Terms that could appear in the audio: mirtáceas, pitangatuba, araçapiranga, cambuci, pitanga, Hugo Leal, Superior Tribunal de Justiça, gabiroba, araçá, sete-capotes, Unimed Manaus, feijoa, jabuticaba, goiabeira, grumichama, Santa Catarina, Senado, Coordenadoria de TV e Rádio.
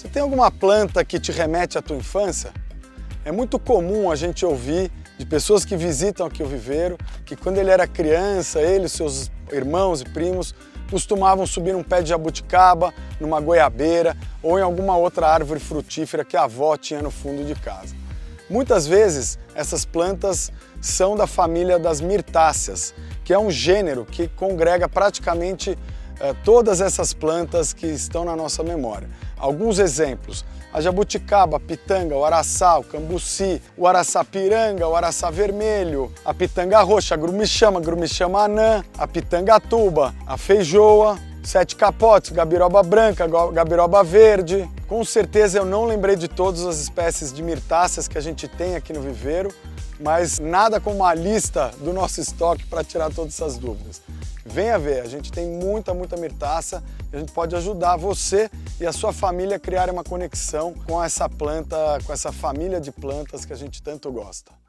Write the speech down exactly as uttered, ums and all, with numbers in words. Você tem alguma planta que te remete à tua infância? É muito comum a gente ouvir de pessoas que visitam aqui o viveiro que quando ele era criança, ele e seus irmãos e primos costumavam subir num pé de jabuticaba, numa goiabeira ou em alguma outra árvore frutífera que a avó tinha no fundo de casa. Muitas vezes essas plantas são da família das mirtáceas, que é um gênero que congrega praticamente eh, todas essas plantas que estão na nossa memória. Alguns exemplos: a jabuticaba, a pitanga, o araçá, o cambuci, o araçapiranga, o araçá vermelho, a pitanga roxa, a grumichama, a grumichama anã, a pitangatuba, a feijoa, sete capotes, gabiroba branca, gabiroba verde. Com certeza eu não lembrei de todas as espécies de mirtáceas que a gente tem aqui no viveiro, mas nada como uma lista do nosso estoque para tirar todas essas dúvidas. Venha ver, a gente tem muita, muita mirtácea e a gente pode ajudar você e a sua família a criar uma conexão com essa planta, com essa família de plantas que a gente tanto gosta.